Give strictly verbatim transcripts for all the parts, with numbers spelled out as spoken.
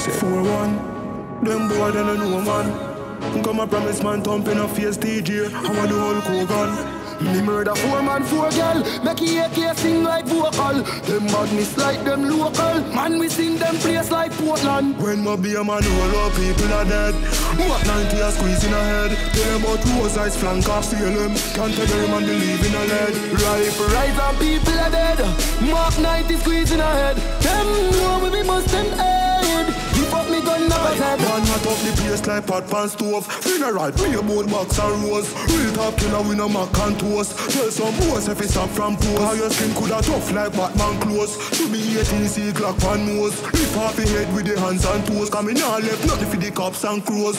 four one. Them boy, they don't know, man. Come a promise man, thump in a face, T J. How I do Hulk Hogan? Me murder four man, four girl. Make he A K sing like vocal. Them badness like them local. Man, we sing them place like Portland. When my beer man, all our people are dead. What ninety are squeezing a head. Tell them about rose eyes, flank off Salem. Can't tell them and believe in a lead. Rife, rise and people are dead. Mark ninety squeezing a head. Them know we must them end. Give up me gun, never head. Man, not up the place like pot pan stove. Funeral, pay a board box and rose. Real top killer, we no mac and toe. Tell some boys if it's up from post. How your skin could have tough like Batman clothes. To be eighteen, see clock pan nose. Lift off your head with the hands and toes. Coming on left, nothing for the cops and crows.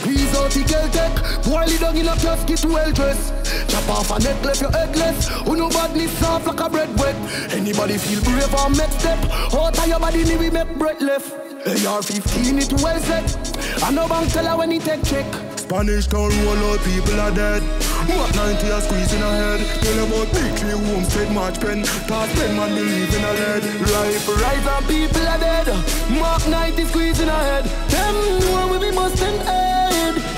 Squeeze out the Kel-Tec. Boil it down in a flask, get well dressed. Chop off a neck, left your headless. Who no badness soft like a bread wet. Anybody feel brave or make step. Out of your body, we make bread left. A R fifteen, it well set. And no bank teller when he take check. Spanish town roll out, people are dead. What ninety are squeezing a head. Tell about big tree, homestead, march pen. Toss pen, man, believe in a lead. Life, rise and people are dead. Mark ninety squeezing a head. Them know we must end.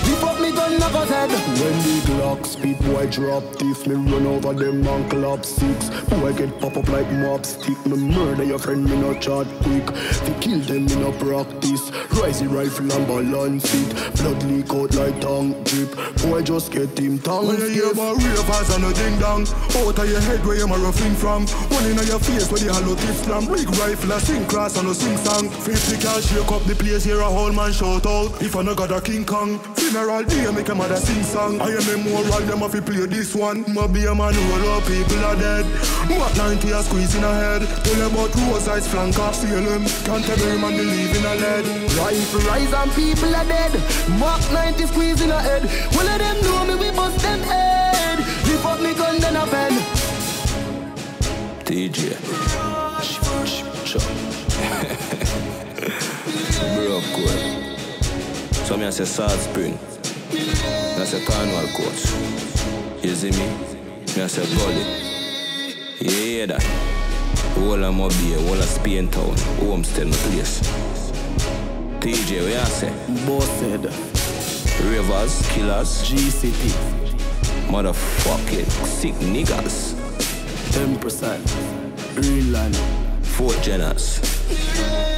Give up me gun, knock us head. When the Glock speed, boy, drop this. Me run over them and clap six. Boy, get pop up like mob stick. Me murder your friend, me no chat quick. To kill them, me no practice. Rise the rifle and balance it. Blood leak out like tongue drip. Boy, just get him tongue. When you hear my ravers and a ding-dong, out of your head where you're roughing from. One in your face where the hollow tips slam. Big rifle, a sing cross and a sing song. Fifty can shake up the place, here a whole man shout out. If I no got a King Kong, funeral day make a mother sing song. I am immoral, them have to play this one. My beer man, all our people are dead. What ninety are squeezing a head. Tell them about rose eyes, flank off Salem. Can't tell them and believe in a lead. Rise, rise and people are dead. Mark ninety squeezing a head. Well, let them know me, we must them. Lift up me gun, then a pen. T J. Bro, coach. So me I say sad spoon. Me I say carnival coach. You see me? Me I say bully. You hear that? All of my beer, all of Spain town, homestead no place. T J, what I say? Bosshead. Ravers, killers. G C P. Motherfucking sick niggas. ten percent. Real land. Four geners.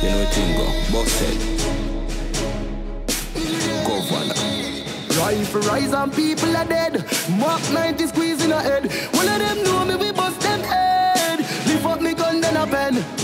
You know what you go. Boss head. Governor. Rifle rise and people are dead. Mark ninety squeezing a head. One of them know me, we bust them head. Lift up me gun, then a pen.